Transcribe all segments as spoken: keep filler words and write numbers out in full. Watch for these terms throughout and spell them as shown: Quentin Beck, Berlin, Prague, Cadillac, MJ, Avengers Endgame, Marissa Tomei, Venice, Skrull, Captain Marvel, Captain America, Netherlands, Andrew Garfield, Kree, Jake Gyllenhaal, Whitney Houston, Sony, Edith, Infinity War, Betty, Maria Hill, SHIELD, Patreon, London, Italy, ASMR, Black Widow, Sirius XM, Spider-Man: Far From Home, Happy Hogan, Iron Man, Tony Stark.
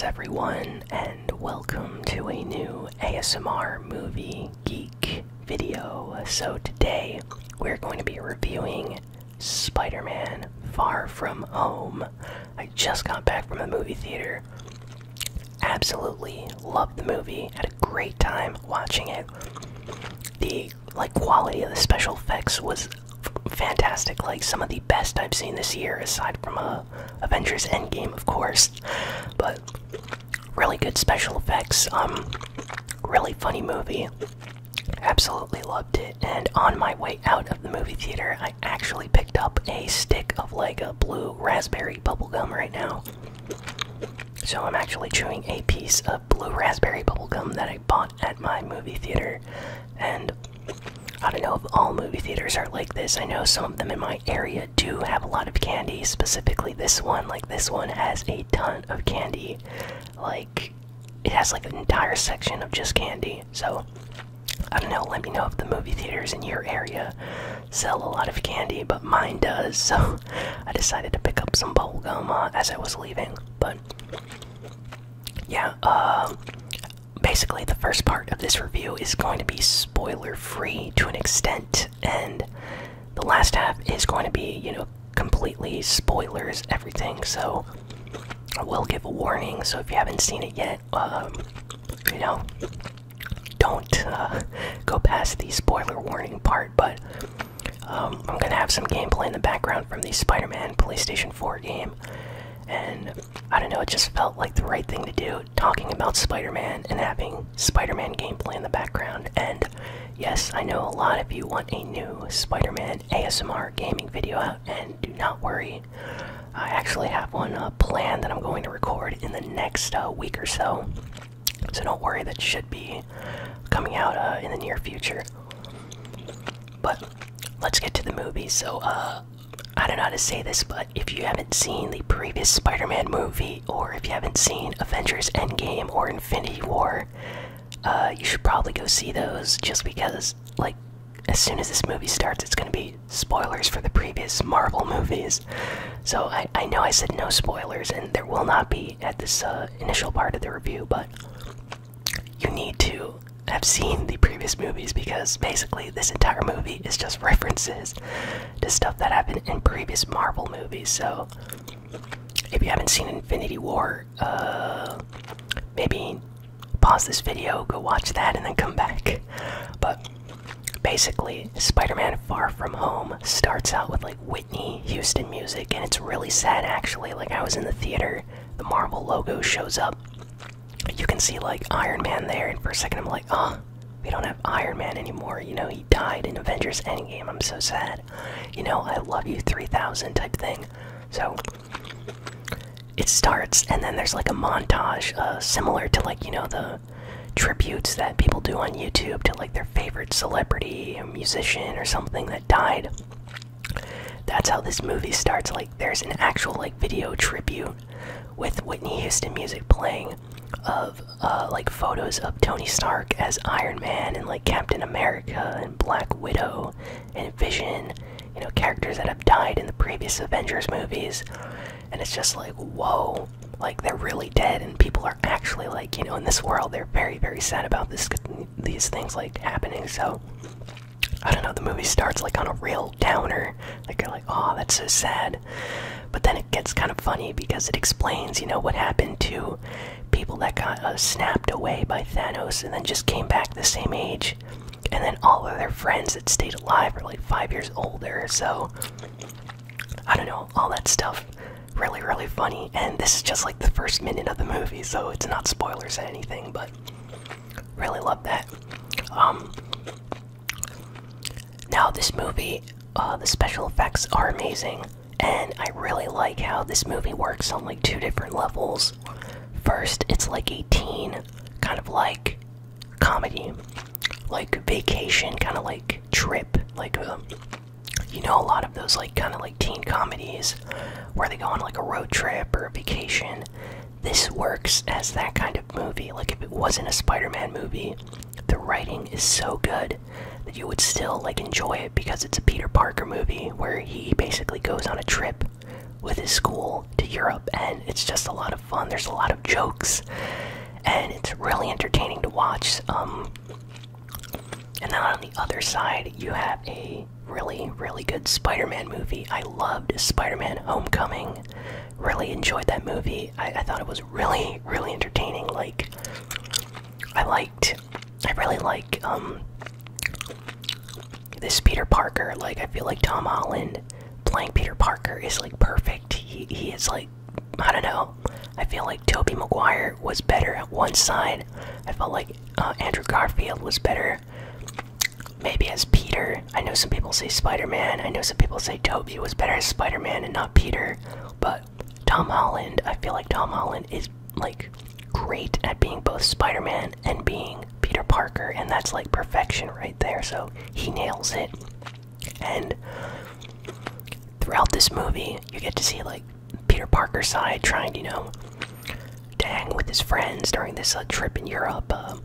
Greetings everyone, and welcome to a new A S M R Movie Geek video. So today, we're going to be reviewing Spider-Man: Far From Home. I just got back from the movie theater. Absolutely loved the movie, had a great time watching it. The like quality of the special effects was fantastic, like some of the best I've seen this year, aside from uh, Avengers Endgame, of course. But really good special effects, um, really funny movie, absolutely loved it. And on my way out of the movie theater, I actually picked up a stick of like a blue raspberry bubblegum right now. So I'm actually chewing a piece of blue raspberry bubblegum that I bought at my movie theater, and I don't know if all movie theaters are like this. I know some of them in my area do have a lot of candy, specifically this one. Like, this one has a ton of candy. Like, it has, like, an entire section of just candy. So, I don't know, let me know if the movie theaters in your area sell a lot of candy, but mine does. So, I decided to pick up some bubblegum uh, as I was leaving. But, yeah, uh... basically, the first part of this review is going to be spoiler-free to an extent, and the last half is going to be, you know, completely spoilers everything, so I will give a warning, so if you haven't seen it yet, um, you know, don't uh, go past the spoiler warning part, but um, I'm going to have some gameplay in the background from the Spider-Man PlayStation four game. And, I don't know, it just felt like the right thing to do, talking about Spider-Man and having Spider-Man gameplay in the background. And, yes, I know a lot of you want a new Spider-Man A S M R gaming video out, and do not worry. I actually have one uh, planned that I'm going to record in the next uh, week or so. So don't worry, that should be coming out uh, in the near future. But, let's get to the movie, so, uh... I don't know how to say this, but if you haven't seen the previous Spider-Man movie, or if you haven't seen Avengers Endgame or Infinity War, uh, you should probably go see those, just because, like, as soon as this movie starts, it's gonna be spoilers for the previous Marvel movies. So, I, I know I said no spoilers, and there will not be at this uh, initial part of the review, but you need to have seen the previous movies, because basically this entire movie is just references to stuff that happened in previous Marvel movies. So if you haven't seen Infinity War, uh, maybe pause this video, go watch that, and then come back. But basically, Spider-Man Far From Home starts out with like Whitney Houston music, and it's really sad actually. Like, I was in the theater, the Marvel logo shows up. You can see, like, Iron Man there, and for a second I'm like, oh, we don't have Iron Man anymore, you know, he died in Avengers Endgame, I'm so sad. You know, I love you three thousand type thing. So, it starts, and then there's, like, a montage, uh, similar to, like, you know, the tributes that people do on YouTube to, like, their favorite celebrity or musician or something that died. That's how this movie starts. Like, there's an actual, like, video tribute with Whitney Houston music playing, of uh, like photos of Tony Stark as Iron Man, and like Captain America and Black Widow and Vision, you know, characters that have died in the previous Avengers movies. And it's just like, whoa, like they're really dead, and people are actually, like, you know, in this world they're very very sad about this, these things like happening. So I don't know, the movie starts like on a real downer, like you're like, oh, that's so sad. But then it gets kind of funny because it explains, you know, what happened to people that got uh, snapped away by Thanos and then just came back the same age, and then all of their friends that stayed alive are like five years older. So I don't know, all that stuff really really funny. And this is just like the first minute of the movie, so it's not spoilers or anything, but really love that. Um now this movie, uh the special effects are amazing, and I really like how this movie works on like two different levels. First, it's like a teen kind of like comedy, like vacation, kind of like trip, like um, you know, a lot of those like kind of like teen comedies where they go on like a road trip or a vacation. This works as that kind of movie. Like, if it wasn't a Spider-Man movie, the writing is so good that you would still like enjoy it, because it's a Peter Parker movie where he basically goes on a trip with his school to Europe, and it's just a lot of fun. There's a lot of jokes, and it's really entertaining to watch. Um, and then on the other side, you have a really, really good Spider-Man movie. I loved Spider-Man: Homecoming. Really enjoyed that movie. I, I thought it was really, really entertaining. Like, I liked, I really like um, this Peter Parker. Like, I feel like Tom Holland playing Peter Parker is like perfect. He, he is like, I don't know. I feel like Tobey Maguire was better at one side. I felt like uh, Andrew Garfield was better, maybe as Peter. I know some people say Spider-Man. I know some people say Tobey was better as Spider-Man and not Peter. But Tom Holland, I feel like Tom Holland is like great at being both Spider-Man and being Peter Parker, and that's like perfection right there. So he nails it. And throughout this movie, you get to see like Peter Parker's side trying, you know, to hang with his friends during this uh, trip in Europe, uh,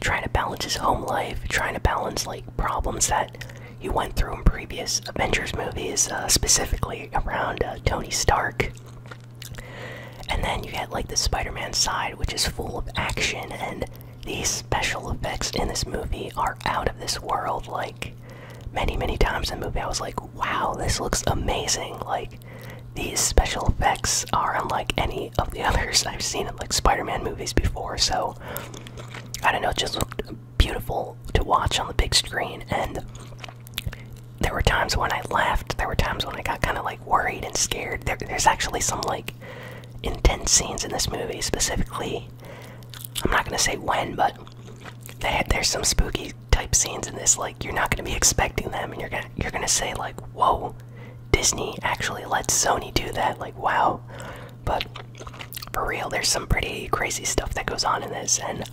trying to balance his home life, trying to balance like problems that he went through in previous Avengers movies, uh, specifically around uh, Tony Stark. And then you get like the Spider-Man side, which is full of action, and these special effects in this movie are out of this world. Like, many, many times in the movie I was like, wow, this looks amazing. Like, these special effects are unlike any of the others I've seen in like Spider-Man movies before. So, I don't know, it just looked beautiful to watch on the big screen. And there were times when I laughed, there were times when I got kind of like worried and scared. There, there's actually some like intense scenes in this movie, specifically, I'm not going to say when, but they, there's some spooky type scenes in this, like, you're not going to be expecting them, and you're going you're gonna say like, whoa, Disney actually let Sony do that, like, wow. But for real, there's some pretty crazy stuff that goes on in this, and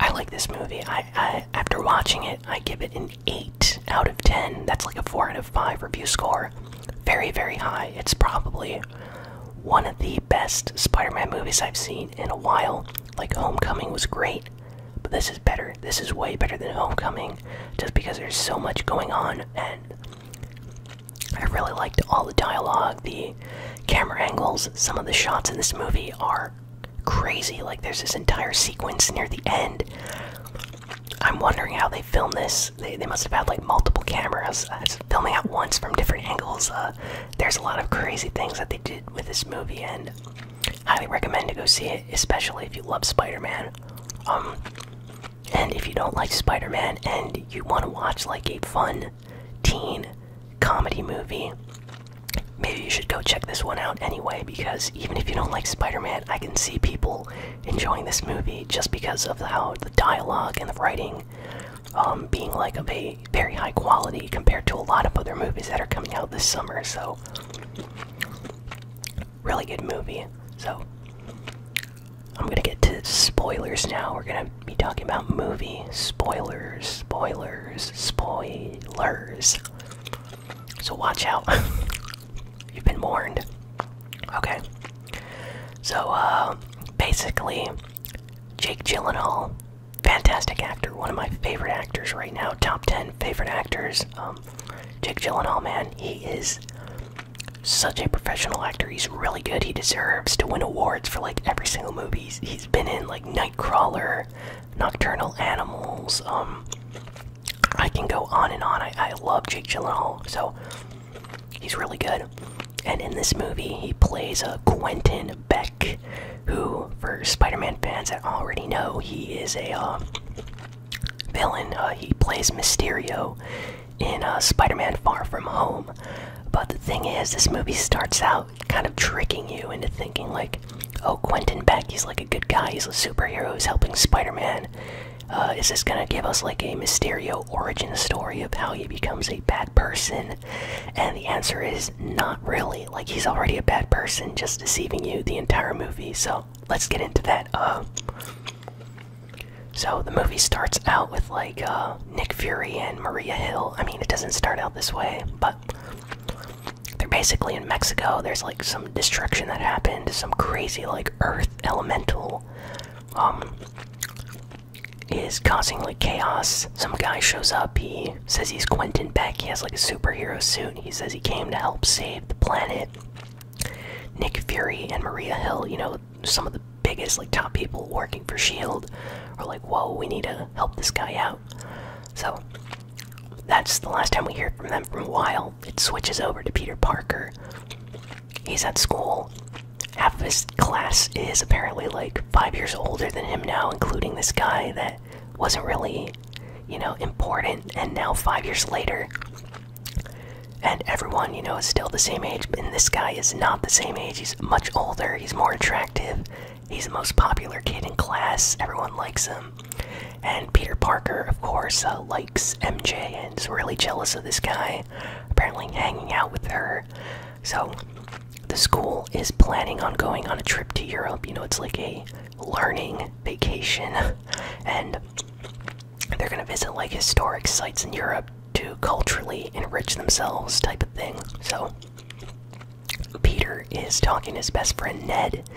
I like this movie. I, I after watching it, I give it an eight out of ten. That's like a four out of five review score. Very, very high. It's probably one of the best Spider-Man movies I've seen in a while. Like, Homecoming was great, but this is better. This is way better than Homecoming, just because there's so much going on, and I really liked all the dialogue, the camera angles. Some of the shots in this movie are crazy. Like, there's this entire sequence near the end. I'm wondering how they filmed this. They, they must have had like multiple cameras uh, filming at once from different angles. Uh, there's a lot of crazy things that they did with this movie, and highly recommend to go see it, especially if you love Spider-Man. Um, and if you don't like Spider-Man and you want to watch like a fun teen comedy movie, maybe you should go check this one out anyway, because even if you don't like Spider-Man, I can see people enjoying this movie just because of how the dialogue and the writing um, being like of a very high quality compared to a lot of other movies that are coming out this summer. So, really good movie. So, I'm gonna get to spoilers now. We're gonna be talking about movie spoilers, spoilers, spoilers. So watch out. You've been warned. Okay. So, uh, basically, Jake Gyllenhaal, fantastic actor, one of my favorite actors right now, top ten favorite actors. Um, Jake Gyllenhaal, man, he is such a professional actor. He's really good. He deserves to win awards for, like, every single movie he's, he's been in, like, Nightcrawler, Nocturnal Animals. Um, I can go on and on. I, I love Jake Gyllenhaal, so he's really good. And in this movie, he plays a Quentin Beck, who, for Spider-Man fans that already know, he is a uh, villain. Uh, he plays Mysterio in uh, Spider-Man: Far From Home. But the thing is, this movie starts out kind of tricking you into thinking like, oh, Quentin Beck, he's like a good guy, he's a superhero who's helping Spider-Man. Uh, is this gonna give us like a Mysterio origin story of how he becomes a bad person? And the answer is not really. Like, he's already a bad person, just deceiving you the entire movie. So let's get into that. Uh, so the movie starts out with like uh, Nick Fury and Maria Hill. I mean, it doesn't start out this way, but they're basically in Mexico. There's like some destruction that happened, some crazy like earth elemental um is causing like chaos. Some guy shows up, he says he's Quentin Beck, he has like a superhero suit, he says he came to help save the planet. Nick Fury and Maria Hill, you know, some of the biggest, like, top people working for SHIELD, are like, whoa, we need to help this guy out. So that's the last time we hear from them for a while. It switches over to Peter Parker. He's at school. Half of his class is apparently like five years older than him now, including this guy that wasn't really, you know, important, and now five years later, and everyone, you know, is still the same age, and this guy is not the same age. He's much older, he's more attractive, he's the most popular kid in class, everyone likes him. And Peter Parker, of course, uh, likes M J and is really jealous of this guy, apparently hanging out with her. So the school is planning on going on a trip to Europe. You know, it's like a learning vacation, and they're gonna visit like historic sites in Europe to culturally enrich themselves, type of thing. So Peter is talking to his best friend Ned,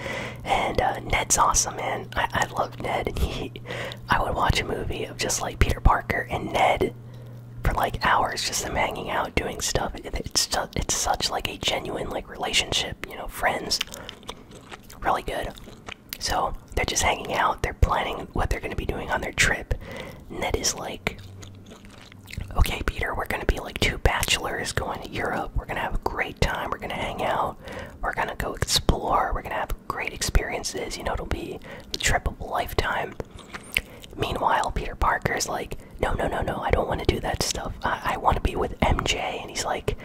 and uh, Ned's awesome, man. I, I love Ned, and he, I would watch a movie of just like Peter Parker and Ned for like hours, just them hanging out, doing stuff. It's it's such like a genuine like relationship, you know, friends, really good. So they're just hanging out, they're planning what they're gonna be doing on their trip. Ned is like, okay, Peter, we're gonna be like two bachelors going to Europe, we're gonna have a great time, we're gonna hang out, we're gonna go explore, we're gonna have great experiences, you know, it'll be the trip of a lifetime. Meanwhile, Peter Parker is like, no, no, no, no, I don't want to do that stuff. I, I want to be with M J. And he's like,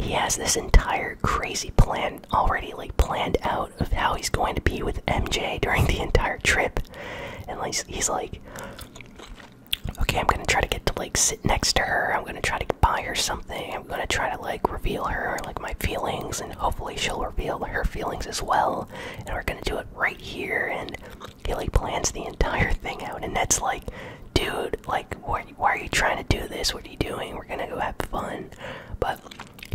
he has this entire crazy plan already, like, planned out of how he's going to be with M J during the entire trip. And like, he's like, okay, I'm going to try to get to, like, sit next to her. I'm going to try to buy her something. I'm going to try to, like, reveal her, like, my feelings. And hopefully she'll reveal her feelings as well. And we're going to do it right here. And he, like, plans the entire thing out. And that's like, dude, like, why, why are you trying to do this? What are you doing? We're gonna go have fun. But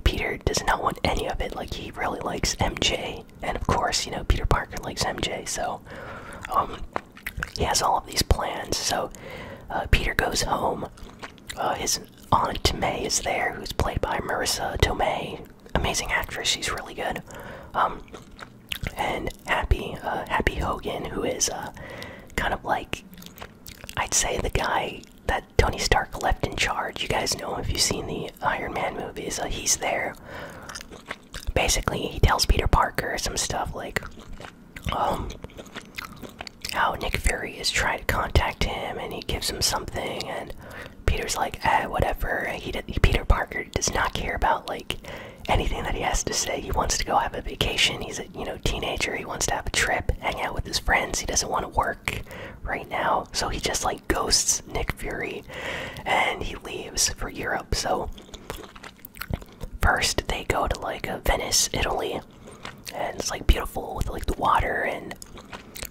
Peter does not want any of it. Like, he really likes M J, and of course, you know, Peter Parker likes M J, so um he has all of these plans. So uh, Peter goes home. Uh, his aunt May is there, who's played by Marissa Tomei, amazing actress, she's really good. Um and Happy uh, Happy Hogan, who is uh, kind of like, I'd say, the guy that Tony Stark left in charge. You guys know him if you've seen the Iron Man movies. Uh, he's there. Basically, he tells Peter Parker some stuff like um, how Nick Fury is trying to contact him, and he gives him something, and Peter's like, eh, whatever. He, he Peter Parker does not care about, like, anything that he has to say. He wants to go have a vacation. He's a, you know, teenager. He wants to have a trip, hang out with his friends. He doesn't want to work right now, so he just like ghosts Nick Fury, and he leaves for Europe. So first they go to like a Venice, Italy, and it's like beautiful with like the water and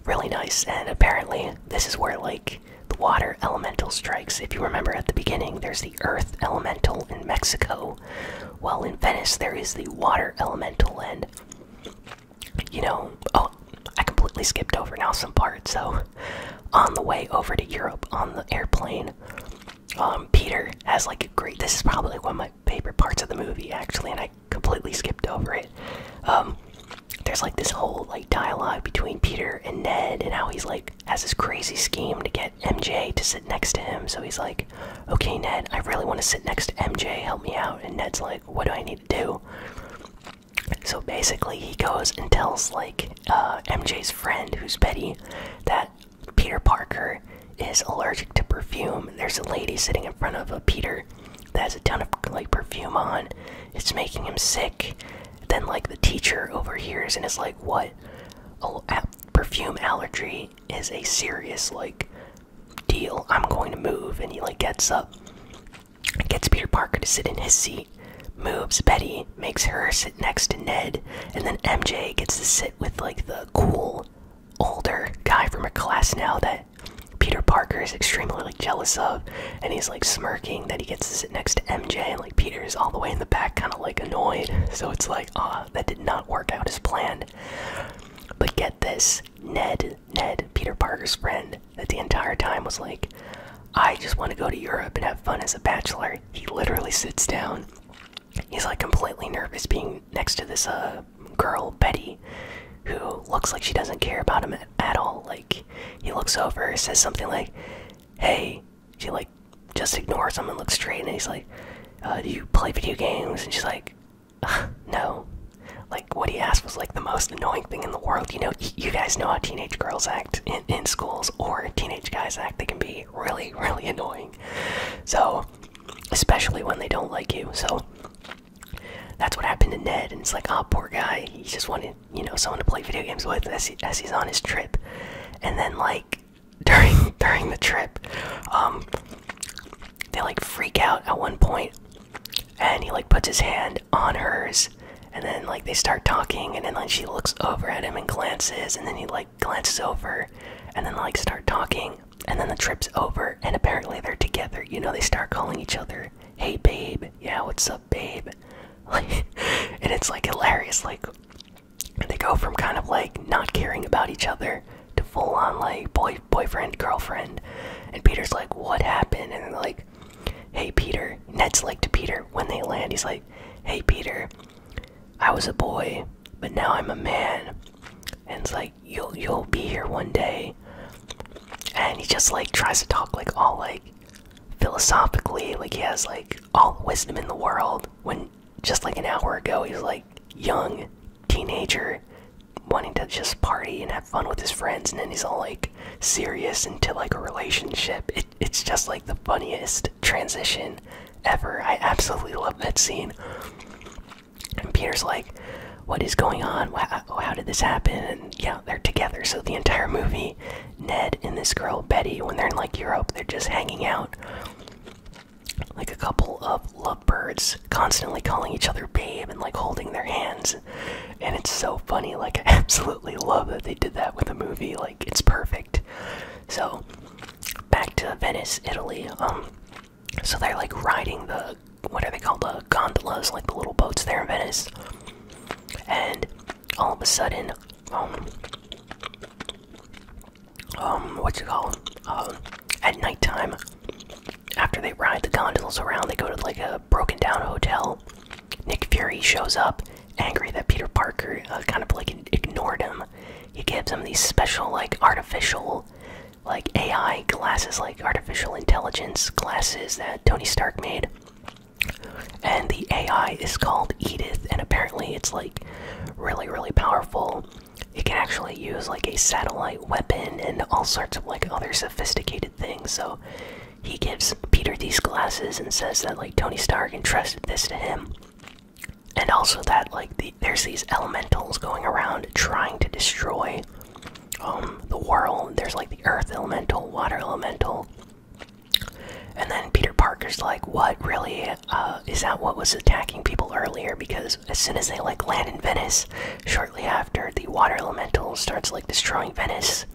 really nice. And apparently this is where like the water elemental strikes. If you remember at the beginning, there's the earth elemental in Mexico. Well, in Venice, there is the water elemental, and, you know, oh, I completely skipped over now some parts. So, on the way over to Europe on the airplane, um, Peter has, like, a great, this is probably like one of my favorite parts of the movie, actually, and I completely skipped over it. Um, there's, like, this whole, like, dialogue between Peter and Ned, and how he's, like, has this crazy scheme to get M J to sit next to him. So he's like, okay, Ned, I really want to sit next to M J, help me out. And Ned's like, what do I need to do? So basically he goes and tells like uh, M J's friend, who's Betty, that Peter Parker is allergic to perfume. There's a lady sitting in front of a Peter that has a ton of like perfume on. It's making him sick. Then like the teacher overhears and is like, what? Oh, perfume allergy is a serious like deal, I'm going to move. And he like gets up, gets Peter Parker to sit in his seat, moves Betty, makes her sit next to Ned, and then M J gets to sit with like the cool older guy from her class now that Peter Parker is extremely like jealous of, and he's like smirking that he gets to sit next to M J, and like Peter is all the way in the back kind of like annoyed. So it's like, ah, that did not work out as planned. But get this, Ned, Ned, Peter Parker's friend, that the entire time was like, I just want to go to Europe and have fun as a bachelor. He literally sits down. He's like completely nervous being next to this uh, girl, Betty, who looks like she doesn't care about him at all. Like, he looks over, says something like, hey, she like just ignores him and looks straight, and he's like, uh, do you play video games? And she's like, uh, no. Like, what he asked was like the most annoying thing in the world. You know, you guys know how teenage girls act in, in schools, or teenage guys act. They can be really, really annoying. So, especially when they don't like you. So, that's what happened to Ned, and it's like, oh, poor guy. He just wanted, you know, someone to play video games with as, he, as he's on his trip. And then, like, during during the trip, um, they, like, freak out at one point, and he, like, puts his hand on hers, and then, like, they start talking, and then, like, she looks over at him and glances, and then he, like, glances over, and then, like, start talking, and then the trip's over, and apparently they're together. You know, they start calling each other, hey, babe, yeah, what's up, babe? Like, and it's like hilarious. Like, they go from kind of like not caring about each other to full on like boy boyfriend girlfriend. And Peter's like, what happened? And they're like, hey Peter. Ned's like to Peter when they land, he's like, hey Peter, I was a boy, but now I'm a man. And it's like, you'll you'll be here one day. And he just like tries to talk like all like philosophically, like he has like all the wisdom in the world, when just like an hour ago he's like young teenager wanting to just party and have fun with his friends, and then he's all like serious into like a relationship. It, it's just like the funniest transition ever. I absolutely love that scene. And Peter's like, what is going on? Wow, how did this happen? And yeah, they're together. So the entire movie, Ned and this girl Betty, when they're in like Europe, they're just hanging out like a couple of lovebirds, constantly calling each other babe and like holding their hands. And it's so funny. Like, I absolutely love that they did that with a movie. Like, it's perfect. So back to Venice, Italy. Um so they're like riding the, what are they called, the gondolas, like the little boats there in Venice. And all of a sudden, um um what you call them, um at nighttime, after they ride the gondolas around, they go to like a broken down hotel. Nick Fury shows up, angry that Peter Parker uh, kind of like ignored him. He gives him these special like artificial like A I glasses, like artificial intelligence glasses that Tony Stark made. And the A I is called Edith, and apparently it's like really, really powerful. It can actually use like a satellite weapon and all sorts of like other sophisticated things. So he gives Peter these glasses and says that like Tony Stark entrusted this to him, and also that like the, there's these elementals going around trying to destroy um the world. There's like the earth elemental, water elemental, and then Peter Parker's like, what, really? Uh is that what was attacking people earlier? Because as soon as they like land in Venice, shortly after, the water elemental starts like destroying Venice.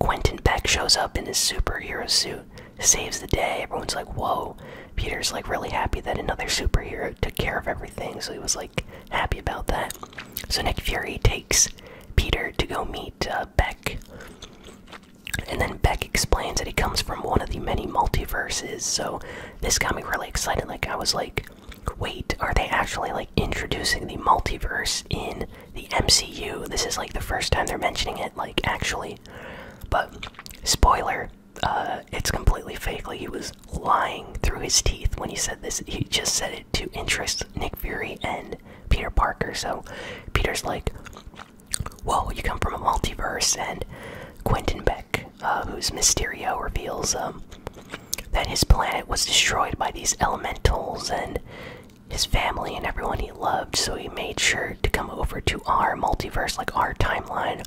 Quentin Beck shows up in his superhero suit, saves the day. Everyone's like, whoa. Peter's like really happy that another superhero took care of everything, so he was like happy about that. So Nick Fury takes Peter to go meet uh, Beck, and then Beck explains that he comes from one of the many multiverses. So this got me really excited. Like, I was like, wait, are they actually like introducing the multiverse in the M C U? This is like the first time they're mentioning it, like, actually. But spoiler, Uh, it's completely fake. Like, he was lying through his teeth when he said this. He just said it to interest Nick Fury and Peter Parker. So Peter's like, whoa, you come from a multiverse. And Quentin Beck, uh, who's Mysterio, reveals um, that his planet was destroyed by these elementals and his family and everyone he loved. So he made sure to come over to our multiverse, like our timeline,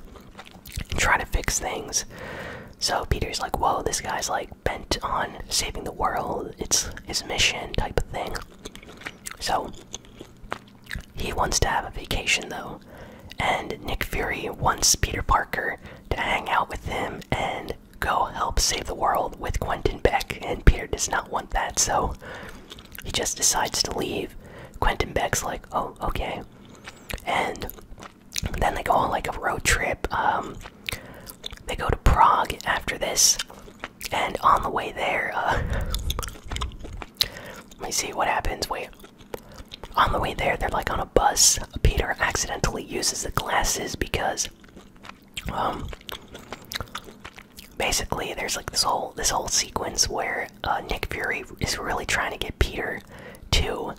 and try to fix things. So Peter's like, whoa, this guy's like bent on saving the world. It's his mission type of thing. So he wants to have a vacation though. And Nick Fury wants Peter Parker to hang out with him and go help save the world with Quentin Beck. And Peter does not want that. So he just decides to leave. Quentin Beck's like, oh, okay. And then they go on like a road trip. Um... They go to Prague after this, and on the way there, uh, let me see what happens. Wait, on the way there, they're like on a bus. Peter accidentally uses the glasses because um basically there's like this whole this whole sequence where uh, Nick Fury is really trying to get Peter to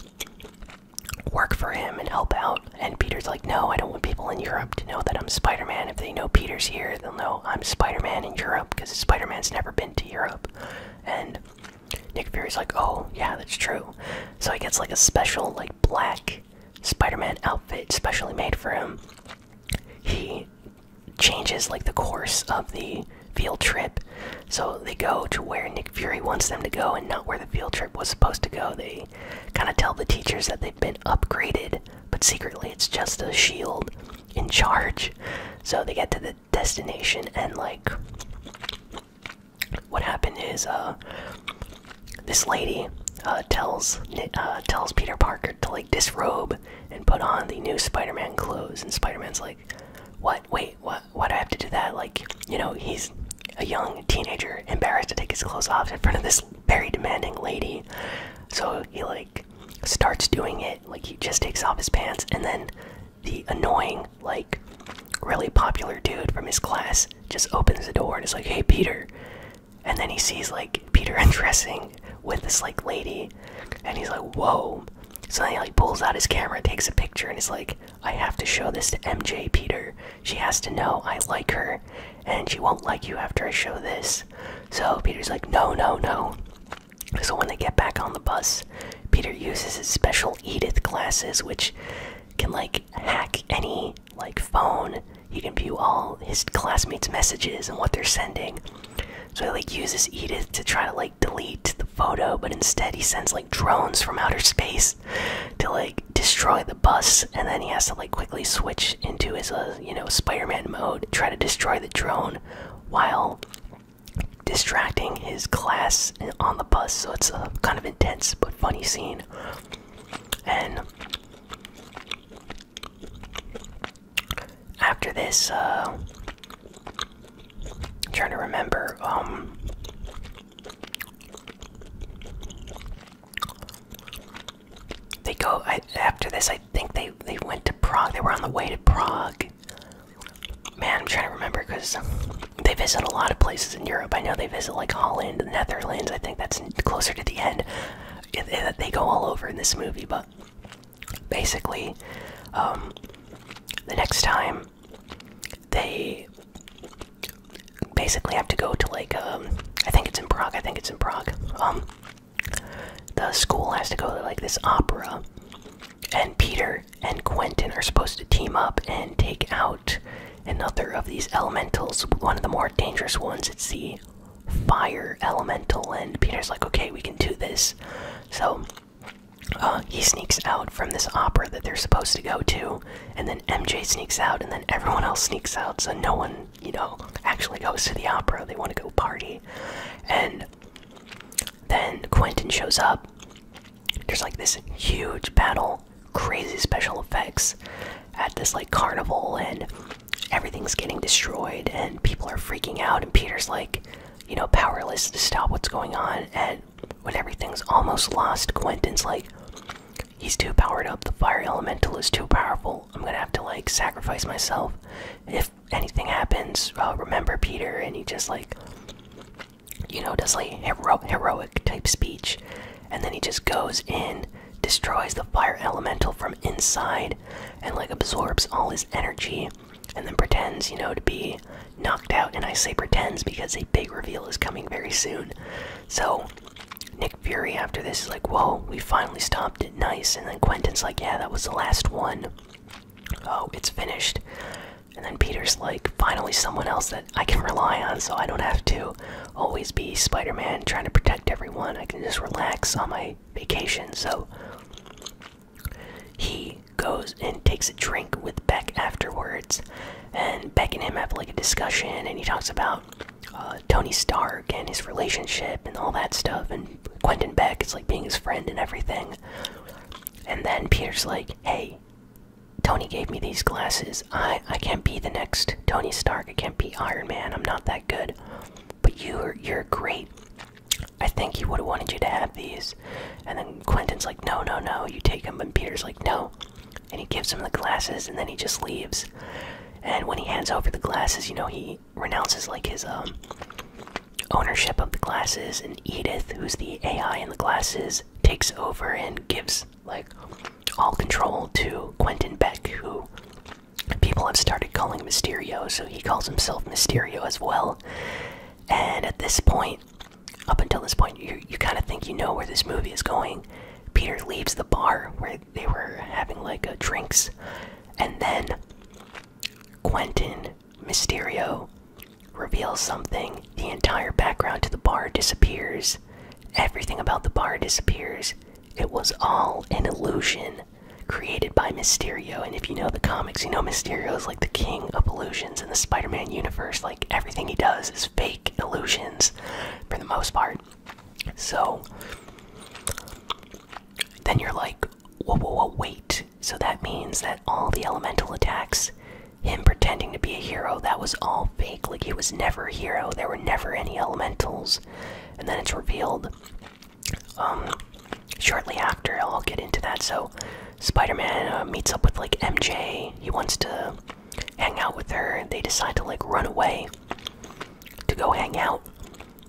work for him and help out, and Peter's like, no, I don't want people in Europe to know that I'm Spider-Man. If they know Peter's here, they'll know I'm Spider-Man in Europe, because Spider-Man's never been to Europe. And Nick Fury's like, oh yeah, that's true. So he gets like a special like black Spider-Man outfit specially made for him. He changes like the course of the field trip, so they go to where Nick Fury wants them to go and not where the field trip was supposed to go. They kind of tell the teachers that they've been upgraded, but secretly it's just a SHIELD in charge. So they get to the destination, and like what happened is uh this lady uh tells uh tells Peter Parker to like disrobe and put on the new Spider-Man clothes, and Spider-Man's like, what, wait, what, why do I have to do that? Like, you know, he's a young teenager, embarrassed to take his clothes off in front of this very demanding lady. So he like starts doing it, like he just takes off his pants, and then the annoying like really popular dude from his class just opens the door and is like, hey Peter. And then he sees like Peter undressing with this like lady, and he's like, whoa. So then he like pulls out his camera, takes a picture, and is like, I have to show this to M J, Peter. She has to know I like her, and she won't like you after I show this. So Peter's like, no, no, no. So when they get back on the bus, Peter uses his special Edith glasses, which can like hack any like phone. He can view all his classmates' messages and what they're sending. So he like uses Edith to try to like delete the photo, but instead he sends like drones from outer space to like destroy the bus, and then he has to like quickly switch into his uh, you know, Spider-Man mode, try to destroy the drone while distracting his class on the bus. So it's a kind of intense but funny scene. And after this, uh trying to remember, um they go I, after this I think they they went to Prague. They were on the way to Prague, man. I'm trying to remember, because they visit a lot of places in Europe. I know they visit like Holland, the Netherlands, I think that's closer to the end. They, they go all over in this movie, but basically um the next time they basically have to go to like um I think it's in Prague I think it's in Prague um the school has to go to like this opera, and Peter and Quentin are supposed to team up and take out another of these elementals, one of the more dangerous ones. It's the fire elemental, and Peter's like, okay, we can do this. So uh he sneaks out from this opera that they're supposed to go to, and then M J sneaks out, and then everyone else sneaks out, so no one, you know, actually goes to the opera. They want to go party. And then Quentin shows up. There's like this huge battle, crazy special effects at this like carnival, and everything's getting destroyed, and people are freaking out, and Peter's like, you know, powerless to stop what's going on. And when everything's almost lost, Quentin's like, he's too powered up, the fire elemental is too powerful, I'm gonna have to like sacrifice myself. If anything happens, uh, remember Peter. And he just like, you know, does like hero heroic type speech, and then he just goes in, destroys the fire elemental from inside, and like absorbs all his energy, and then pretends, you know, to be knocked out. And I say pretends because a big reveal is coming very soon. So Nick Fury after this is like, whoa, we finally stopped it, nice. And then Quentin's like, yeah, that was the last one. Oh, it's finished. And then Peter's like, finally someone else that I can rely on, so I don't have to always be Spider-Man trying to protect everyone. I can just relax on my vacation. So he goes and takes a drink with Beck afterwards, and Beck and him have like a discussion, and he talks about uh, Tony Stark and his relationship and all that stuff, and Quentin Beck is like being his friend and everything. And then Peter's like, hey, Tony gave me these glasses, I, I can't be the next Tony Stark, I can't be Iron Man, I'm not that good, but you're, you're great. I think he would have wanted you to have these. And then Quentin's like, no, no, no, you take them. And Peter's like, no. And he gives him the glasses, and then he just leaves. And when he hands over the glasses, you know, he renounces, like, his um, ownership of the glasses. And Edith, who's the A I in the glasses, takes over and gives, like, all control to Quentin Beck, who people have started calling Mysterio, so he calls himself Mysterio as well. And at this point, up until this point, you, you kind of think you know where this movie is going. Peter leaves the bar where they were having, like, uh, drinks, and then Quentin Mysterio reveals something. The entire background to the bar disappears. Everything about the bar disappears. It was all an illusion created by Mysterio. And if you know the comics, you know Mysterio is like the king of illusions in the Spider-Man universe. Like, everything he does is fake illusions for the most part. So then you're like, whoa, whoa, whoa, wait. So that means that all the elemental attacks, him pretending to be a hero, that was all fake. Like, he was never a hero. There were never any elementals. And then it's revealed um, shortly after. I'll get into that. So Spider-Man uh, meets up with, like, M J. He wants to hang out with her. They decide to, like, run away to go hang out.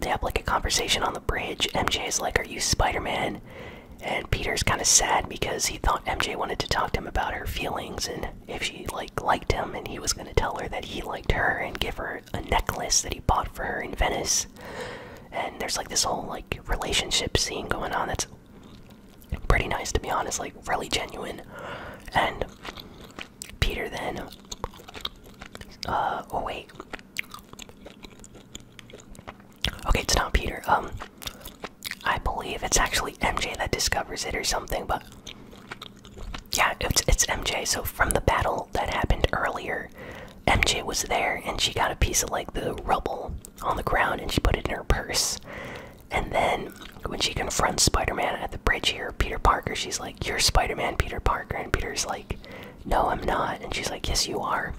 They have, like, a conversation on the bridge. M J is like, are you Spider-Man? And Peter's kind of sad because he thought M J wanted to talk to him about her feelings and if she, like, liked him, and he was going to tell her that he liked her and give her a necklace that he bought for her in Venice. And there's, like, this whole, like, relationship scene going on that's pretty nice, to be honest, like, really genuine. And Peter then, uh, oh wait. Okay, it's not Peter, um... I believe it's actually M J that discovers it or something, but yeah, it's, it's M J. So from the battle that happened earlier, M J was there, and she got a piece of, like, the rubble on the ground, and she put it in her purse. And then when she confronts Spider-Man at the bridge here, Peter Parker, she's like, you're Spider-Man, Peter Parker. And Peter's like, no, I'm not. And she's like, yes, you are.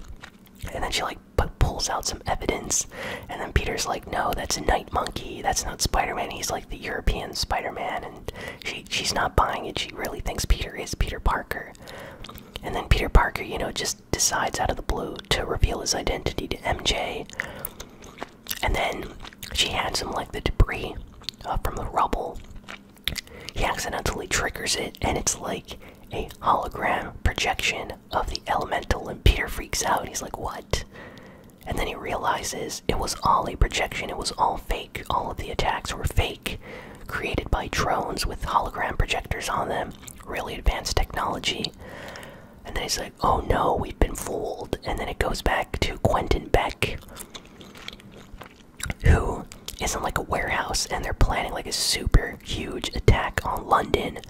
And then she, like, pulls out some evidence, and then Peter's like, no, that's a night monkey, that's not Spider-Man, he's like the European Spider-Man. And she, she's not buying it. She really thinks Peter is Peter Parker. And then Peter Parker, you know, just decides out of the blue to reveal his identity to M J. And then she hands him, like, the debris uh, from the rubble. He accidentally triggers it, and it's like a hologram projection of the elemental, and Peter freaks out. He's like, what? And then he realizes it was all a projection. It was all fake. All of the attacks were fake, created by drones with hologram projectors on them, really advanced technology. And then he's like, oh no, we've been fooled. And then it goes back to Quentin Beck, who is in, like, a warehouse, and they're planning, like, a super huge attack on London.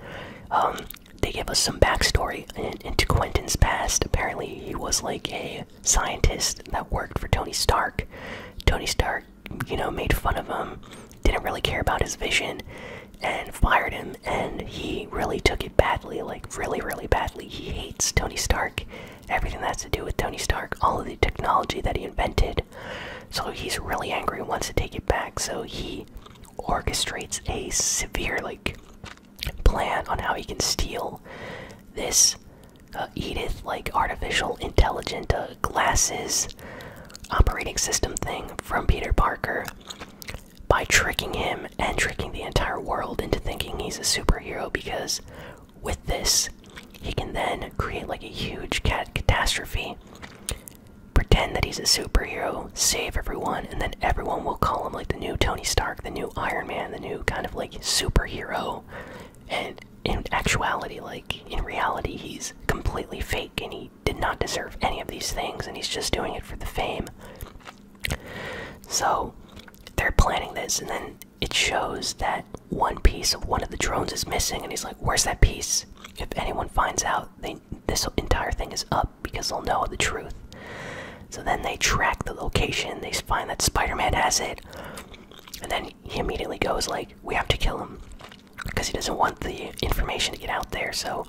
Um, They give us some backstory into Quentin's past. Apparently, he was, like, a scientist that worked for Tony Stark. Tony Stark, you know, made fun of him, didn't really care about his vision, and fired him, and he really took it badly, like, really, really badly. He hates Tony Stark, everything that has to do with Tony Stark, all of the technology that he invented. So he's really angry and wants to take it back, so he orchestrates a severe, like, plan on how he can steal this uh, Edith, like, artificial intelligent uh, glasses operating system thing from Peter Parker by tricking him and tricking the entire world into thinking he's a superhero, because with this he can then create, like, a huge cat catastrophe, pretend that he's a superhero, save everyone, and then everyone will call him, like, the new Tony Stark, the new Iron Man, the new kind of, like, superhero. And in actuality, like, in reality, he's completely fake, and he did not deserve any of these things, and he's just doing it for the fame. So they're planning this, and then it shows that one piece of one of the drones is missing, and he's like, where's that piece? If anyone finds out, they, this entire thing is up, because they'll know the truth. So then they track the location, they find that Spider-Man has it, and then he immediately goes, like, we have to kill him, because he doesn't want the information to get out there. So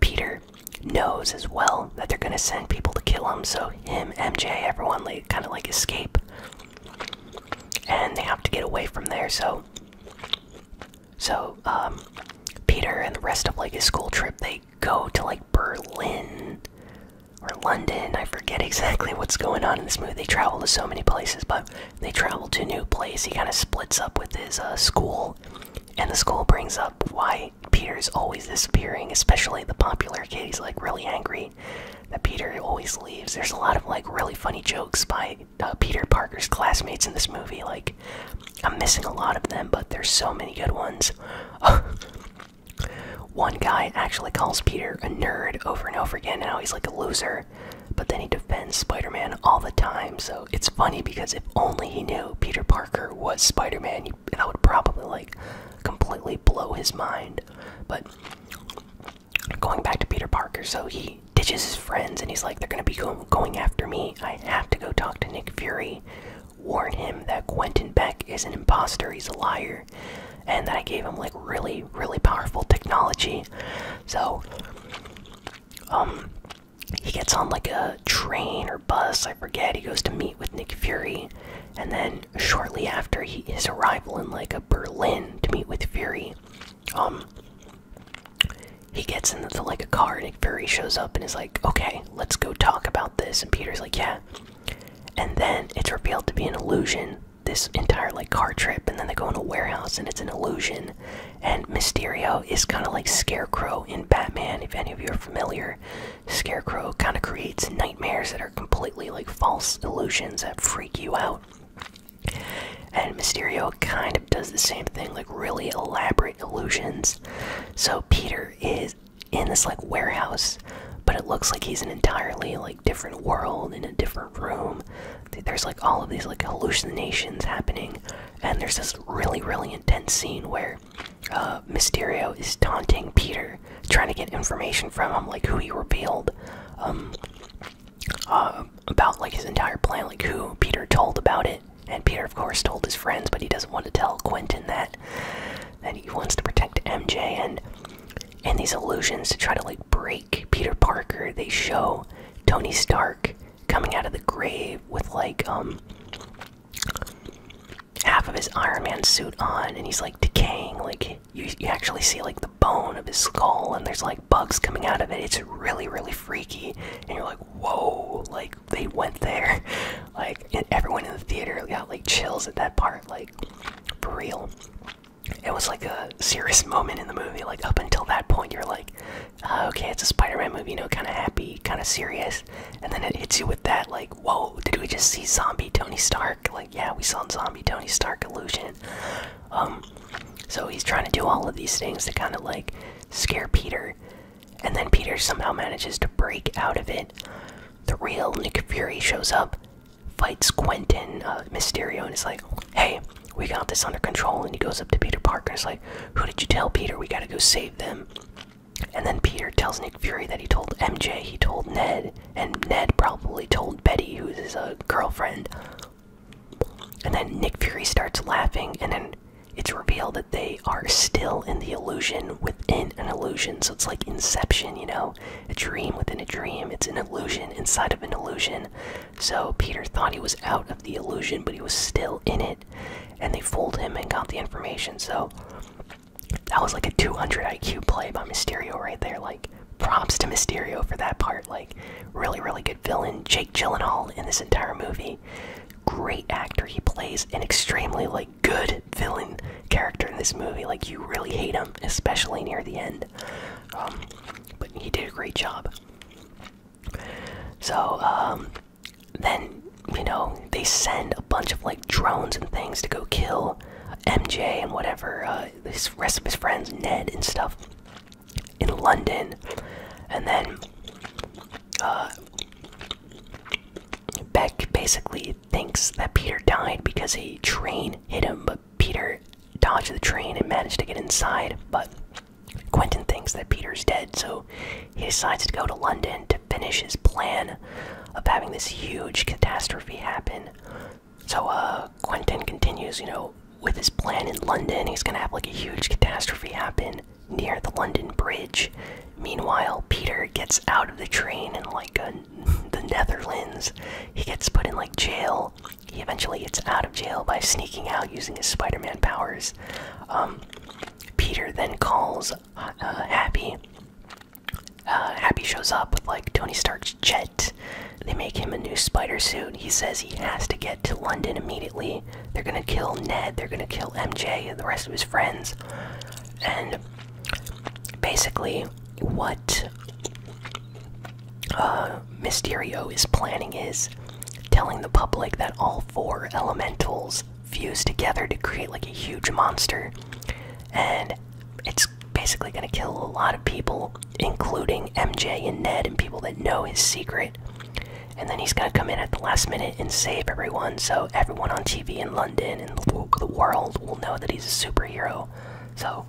Peter knows as well that they're going to send people to kill him, so him, M J, everyone, they kind of, like, escape, and they have to get away from there. So so um, Peter and the rest of like his school trip, they go to like Berlin or London. I forget exactly what's going on in this movie. They travel to so many places, but they travel to a new place. He kind of splits up with his uh, school, and the school brings up why Peter's always disappearing, especially the popular kid. He's like really angry that Peter always leaves. There's a lot of like really funny jokes by uh, Peter Parker's classmates in this movie. Like, I'm missing a lot of them, but there's so many good ones. One guy actually calls Peter a nerd over and over again, and now he's like a loser, but then he defends Spider-Man all the time. So it's funny because if only he knew Peter Parker was Spider-Man, he, that would probably like completely blow his mind. But going back to Peter Parker, so he ditches his friends and he's like, they're gonna be go going after me. I have to go talk to Nick Fury, warn him that Quentin Beck is an imposter, he's a liar, and that I gave him like really really powerful technology. So um he gets on like a train or bus, I forget, he goes to meet with Nick Fury, and then shortly after he, his arrival in like a Berlin to meet with Fury, um he gets into like a car, and Nick Fury shows up and is like, okay, let's go talk about this, and Peter's like, yeah. And then it's revealed to be an illusion, this entire like car trip, and then they go in a warehouse and it's an illusion, and Mysterio is kind of like Scarecrow in Batman. If any of you are familiar, Scarecrow kind of creates nightmares that are completely like false illusions that freak you out, and Mysterio kind of does the same thing, like really elaborate illusions. So Peter is in this like warehouse, but it looks like he's an entirely like different world in a different room. There's like all of these like hallucinations happening, and there's this really really intense scene where uh, Mysterio is taunting Peter, trying to get information from him, like who he revealed um, uh, about like his entire plan, like who Peter told about it. And Peter of course told his friends, but he doesn't want to tell Quentin that, and he wants to protect M J. and And these illusions to try to like break Peter Parker, they show Tony Stark coming out of the grave with like um half of his Iron Man suit on, and he's like decaying, like you, you actually see like the bone of his skull, and there's like bugs coming out of it. It's really really freaky, and you're like, whoa, like they went there. Like, and everyone in the theater got like chills at that part, like for real. It was like a serious moment in the movie. Like up until that point you're like, uh, okay, it's a Spider-Man movie, you know, kind of happy, kind of serious, and then it hits you with that, like, whoa, did we just see zombie Tony Stark? Like, yeah, we saw zombie Tony Stark illusion. Um so he's trying to do all of these things to kind of like scare Peter, and then Peter somehow manages to break out of it. The real Nick Fury shows up, fights Quentin uh, Mysterio, and it's like, hey, we got this under control. And he goes up to Peter Parker and is like, who did you tell, Peter? We gotta go save them. And then Peter tells Nick Fury that he told M J, he told Ned, and Ned probably told Betty, who's his uh, girlfriend. And then Nick Fury starts laughing, and then it's revealed that they are still in the illusion within an illusion. So it's like Inception, you know, a dream within a dream. It's an illusion inside of an illusion. So Peter thought he was out of the illusion, but he was still in it, and they fooled him and got the information. So that was like a two hundred I Q play by Mysterio right there. Like, props to Mysterio for that part. Like, really really good villain, Jake Gyllenhaal, in this entire movie. Great actor. He plays an extremely like good villain character in this movie. Like, you really hate him, especially near the end, um, but he did a great job. So um, then, you know, they send a bunch of like drones and things to go kill M J and whatever, uh, his rest of his friends, Ned and stuff, in London. And then uh, Beck basically thinks that Peter died because a train hit him, but Peter dodged the train and managed to get inside. But Quentin thinks that Peter's dead, so he decides to go to London to finish his plan of having this huge catastrophe happen. So uh, Quentin continues, you know, with his plan in London. He's gonna have like a huge catastrophe happen near the London Bridge. Meanwhile, Peter gets out of the train in like uh, the Netherlands. He gets put in like jail. He eventually gets out of jail by sneaking out using his Spider-Man powers. Um, Parker then calls uh, Happy. Uh, Happy shows up with like Tony Stark's jet. They make him a new spider suit. He says he has to get to London immediately. They're gonna kill Ned, they're gonna kill M J and the rest of his friends. And basically what uh, Mysterio is planning is telling the public that all four elementals fuse together to create like a huge monster. And it's basically gonna kill a lot of people, including M J and Ned and people that know his secret. And then he's gonna come in at the last minute and save everyone, so everyone on T V in London and the world will know that he's a superhero. So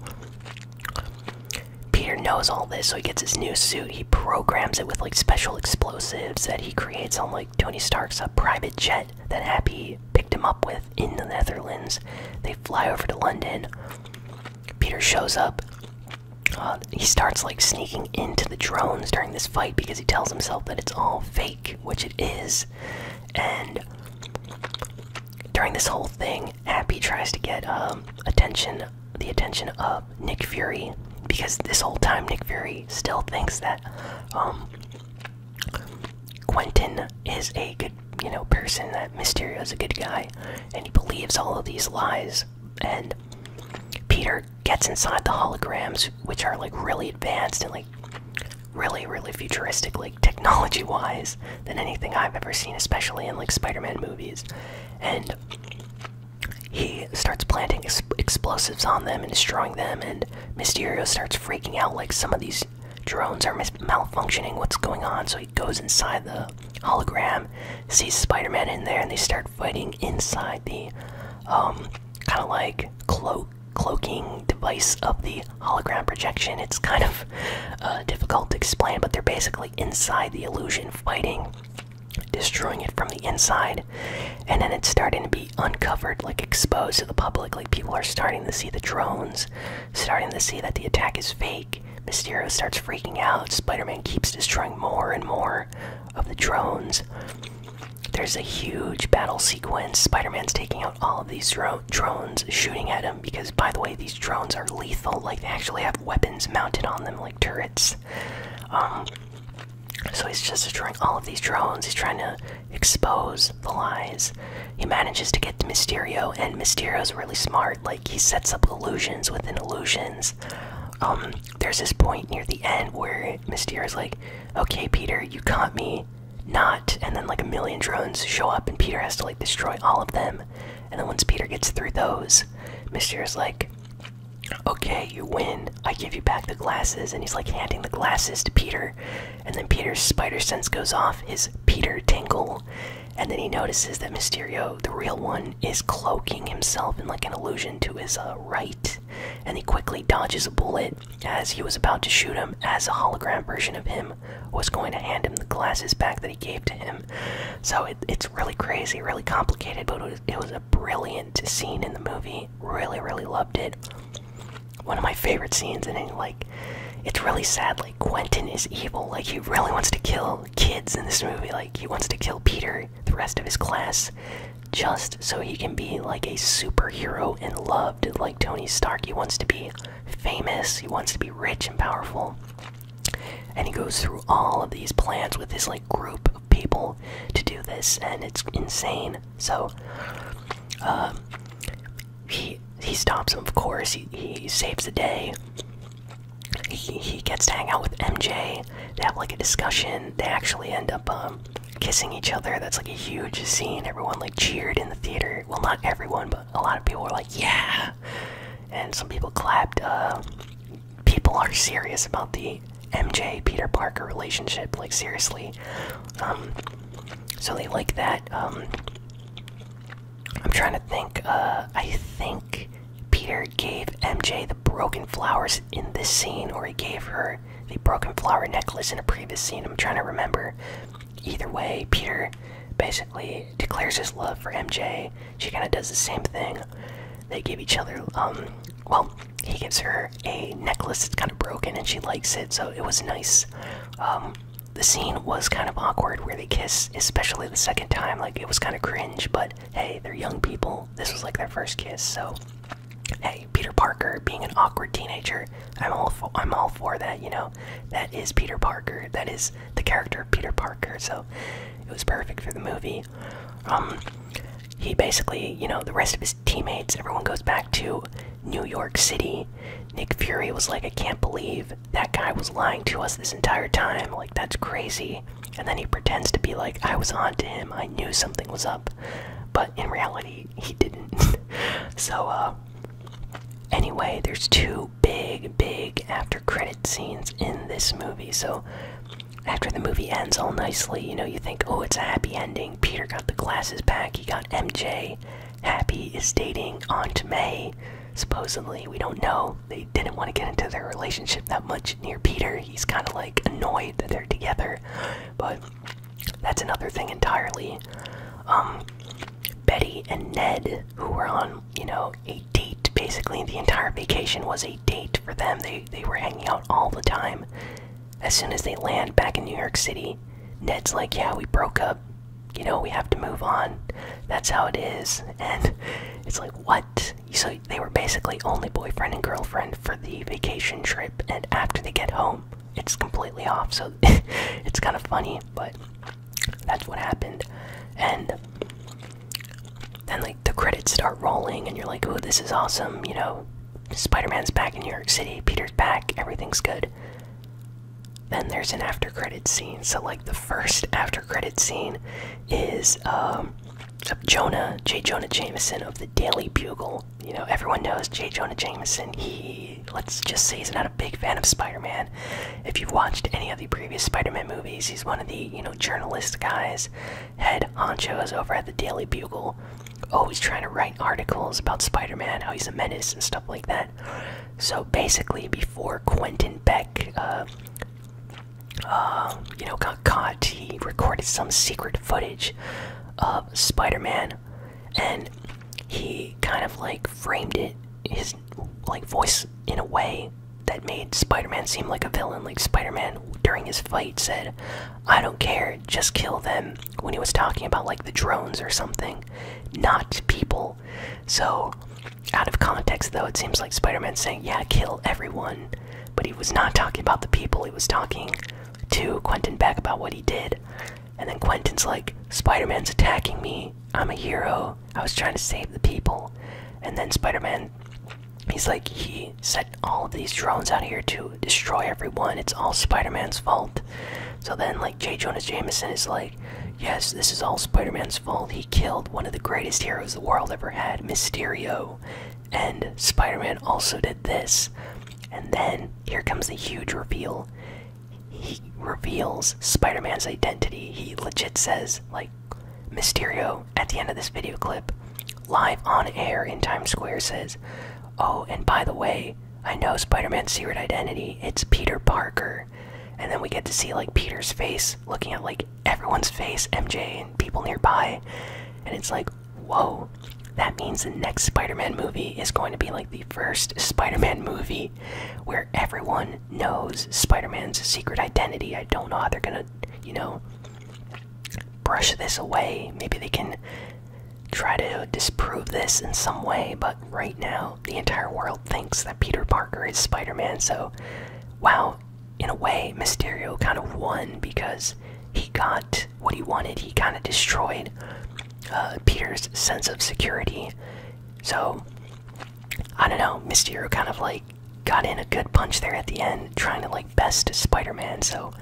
Peter knows all this, so he gets his new suit. He programs it with like special explosives that he creates on like Tony Stark's a private jet that Happy picked him up with in the Netherlands. They fly over to London. Peter shows up. Uh, he starts like sneaking into the drones during this fight because he tells himself that it's all fake, which it is. And during this whole thing, Happy tries to get um, attention, the attention of Nick Fury, because this whole time Nick Fury still thinks that um, Quentin is a good, you know, person, that Mysterio is a good guy, and he believes all of these lies. And Peter gets inside the holograms, which are like really advanced and like really really futuristic, like technology wise than anything I've ever seen, especially in like Spider-Man movies. And he starts planting ex explosives on them and destroying them, and Mysterio starts freaking out, like some of these drones are mis malfunctioning, what's going on? So he goes inside the hologram, sees Spider-Man in there, and they start fighting inside the um kind of like cloak cloaking device of the hologram projection. It's kind of uh, difficult to explain, but they're basically inside the illusion fighting, destroying it from the inside. And then it's starting to be uncovered, like exposed to the public, like people are starting to see the drones, starting to see that the attack is fake. Mysterio starts freaking out. Spider-Man keeps destroying more and more of the drones. There's a huge battle sequence. Spider-Man's taking out all of these dro drones, shooting at him, because, by the way, these drones are lethal. Like, they actually have weapons mounted on them, like turrets. Um, so he's just destroying all of these drones. He's trying to expose the lies. He manages to get to Mysterio, and Mysterio's really smart. Like, he sets up illusions within illusions. Um, there's this point near the end where Mysterio's like, okay, Peter, you caught me. Not, and then like a million drones show up, and Peter has to like destroy all of them. And then once Peter gets through those, Mysterio's like, okay, you win, I give you back the glasses. And he's like handing the glasses to Peter, and then Peter's spider sense goes off, his Peter tingle, and then he notices that Mysterio, the real one, is cloaking himself in like an illusion to his uh, right, and he quickly dodges a bullet as he was about to shoot him, as a hologram version of him was going to hand him the glasses back that he gave to him. So it, it's really crazy, really complicated, but it was, it was a brilliant scene in the movie. Really, really loved it. One of my favorite scenes. And it, like, it's really sad, like Quentin is evil, like he really wants to kill kids in this movie, like he wants to kill Peter, the rest of his class, just so he can be like a superhero and loved like Tony Stark. He wants to be famous, he wants to be rich and powerful. And he goes through all of these plans with his like group of people to do this, and it's insane. So um, he he stops him, of course. He, he saves the day. He, he gets to hang out with M J. They have like a discussion. They actually end up um, kissing each other. That's like a huge scene. Everyone like cheered in the theater. Well, not everyone, but a lot of people were like, yeah. And some people clapped. Uh, people are serious about the M J Peter Parker relationship, like seriously. Um, so they like that. Um, I'm trying to think. Uh, I think Peter gave M J the broken flowers in this scene, or he gave her the broken flower necklace in a previous scene. I'm trying to remember. Either way, Peter basically declares his love for M J. She kind of does the same thing. They give each other, um, well, he gives her a necklace that's kind of broken, and she likes it, so it was nice. Um, the scene was kind of awkward where they kiss, especially the second time. Like, it was kind of cringe, but hey, they're young people. This was like their first kiss, so hey, Peter Parker being an awkward teenager, I'm all for, I'm all for that, you know. That is Peter Parker. That is the character of Peter Parker. So it was perfect for the movie. Um, he basically, you know, the rest of his teammates, everyone goes back to New York City. Nick Fury was like, I can't believe that guy was lying to us this entire time. Like, that's crazy. And then he pretends to be like, I was on to him. I knew something was up. But in reality, he didn't. So, uh, anyway, there's two big, big after-credit scenes in this movie. So, after the movie ends all nicely, you know, you think, oh, it's a happy ending. Peter got the glasses back. He got M J. Happy is dating Aunt May. Supposedly, we don't know. They didn't want to get into their relationship that much near Peter. He's kind of, like, annoyed that they're together. But that's another thing entirely. Um... Betty and Ned, who were on, you know, a date, basically the entire vacation was a date for them. They, they were hanging out all the time. As soon as they land back in New York City, Ned's like, yeah, we broke up. You know, we have to move on. That's how it is. And it's like, what? So they were basically only boyfriend and girlfriend for the vacation trip. And after they get home, it's completely off. So it's kind of funny, but that's what happened. And and like the credits start rolling and you're like, oh, this is awesome, you know, Spider-Man's back in New York City, Peter's back, everything's good. Then there's an after credit scene. So like the first after credit scene is um of Jonah, J. Jonah Jameson of the Daily Bugle. You know, everyone knows J. Jonah Jameson. He, let's just say he's not a big fan of Spider-Man. If you've watched any of the previous Spider-Man movies, he's one of the, you know, journalist guys, head honchos over at the Daily Bugle. Always trying to write articles about Spider-Man, how he's a menace and stuff like that. So basically, before Quentin Beck, uh, uh, you know, got caught, he recorded some secret footage of Spider-Man, and he kind of like framed it, his like voice, in a way that made Spider-Man seem like a villain. Like Spider-Man during his fight said, I don't care, just kill them, when he was talking about like the drones or something, not people. So out of context though, it seems like Spider-Man's saying, yeah, kill everyone, but he was not talking about the people. He was talking to Quentin Beck about what he did. And then Quentin's like, Spider-Man's attacking me, I'm a hero, I was trying to save the people. And then Spider-Man, he's like, he sent all of these drones out here to destroy everyone, it's all Spider-Man's fault. So then like J. Jonah Jameson is like, yes, this is all Spider-Man's fault, he killed one of the greatest heroes the world ever had, Mysterio, and Spider-Man also did this. And then here comes the huge reveal. He reveals Spider-Man's identity. He legit says, like, Mysterio, at the end of this video clip, live on air in Times Square, says, oh, and by the way, I know Spider-Man's secret identity, it's Peter Parker. And then we get to see, like, Peter's face, looking at, like, everyone's face, M J and people nearby, and it's like, whoa. That means the next Spider-Man movie is going to be like the first Spider-Man movie where everyone knows Spider-Man's secret identity. I don't know how they're gonna, you know, brush this away. Maybe they can try to disprove this in some way, but right now the entire world thinks that Peter Parker is Spider-Man. So, wow, in a way, Mysterio kind of won because he got what he wanted. He kind of destroyed Uh, Peter's sense of security. So I don't know, Mysterio kind of like got in a good punch there at the end, trying to like best Spider-Man. So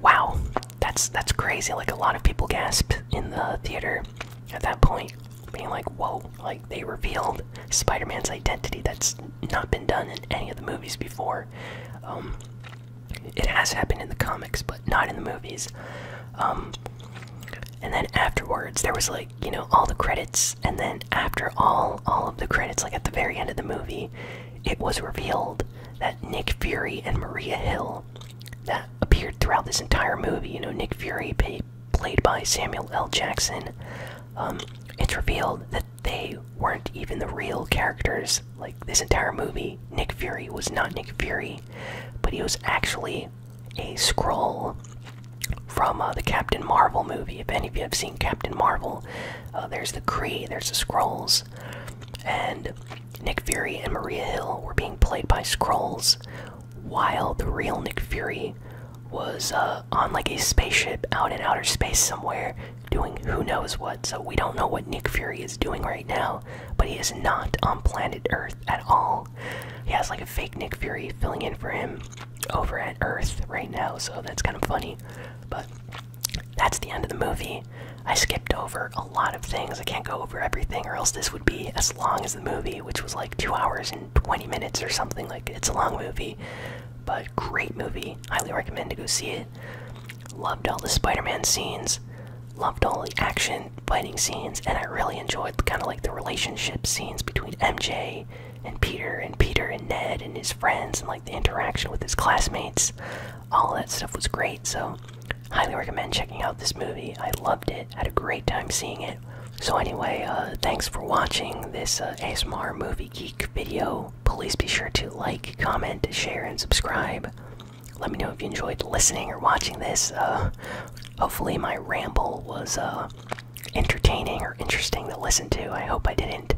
wow, that's that's crazy. Like a lot of people gasped in the theater at that point, being like, whoa, like they revealed Spider-Man's identity. That's not been done in any of the movies before. Um, it has happened in the comics, but not in the movies. Um, And then afterwards, there was like, you know, all the credits, and then after all, all of the credits, like at the very end of the movie, it was revealed that Nick Fury and Maria Hill, that appeared throughout this entire movie, you know, Nick Fury, pay, played by Samuel L. Jackson, um, it's revealed that they weren't even the real characters. Like this entire movie, Nick Fury was not Nick Fury, but he was actually a Skrull from uh, the Captain Marvel movie. If any of you have seen Captain Marvel, uh, there's the Kree, there's the Skrulls, and Nick Fury and Maria Hill were being played by Skrulls, while the real Nick Fury was uh, on like a spaceship out in outer space somewhere doing who knows what. So we don't know what Nick Fury is doing right now, but he is not on planet Earth at all. He has like a fake Nick Fury filling in for him over at Earth right now, so that's kind of funny. But that's the end of the movie. I skipped over a lot of things. I can't go over everything or else this would be as long as the movie, which was like two hours and twenty minutes or something. Like, it's a long movie, but great movie. Highly recommend to go see it. Loved all the Spider-Man scenes, loved all the action fighting scenes, and I really enjoyed kind of like the relationship scenes between M J and Peter and Peter and Ned and his friends, and like the interaction with his classmates. All that stuff was great, so highly recommend checking out this movie. I loved it, had a great time seeing it. So anyway, uh, thanks for watching this uh, A S M R Movie Geek video. Please be sure to like, comment, share, and subscribe. Let me know if you enjoyed listening or watching this. Uh, hopefully my ramble was uh, entertaining or interesting to listen to. I hope I didn't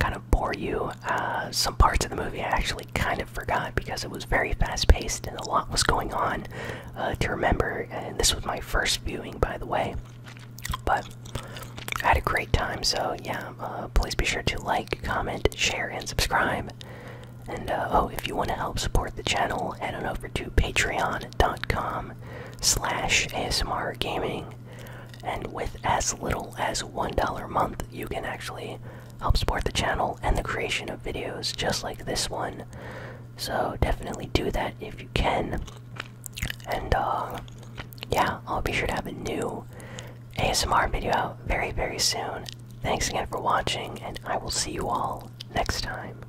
kind of bore you. Uh, some parts of the movie I actually kind of forgot because it was very fast-paced and a lot was going on uh, to remember. And this was my first viewing, by the way. But I had a great time, so yeah, uh, please be sure to like, comment, share, and subscribe. And uh, oh, if you want to help support the channel, head on over to patreon dot com slash A S M R gaming. And with as little as one dollar a month, you can actually help support the channel and the creation of videos just like this one. So definitely do that if you can. And uh, yeah, I'll be sure to have a new A S M R video out very, very soon. Thanks again for watching, and I will see you all next time.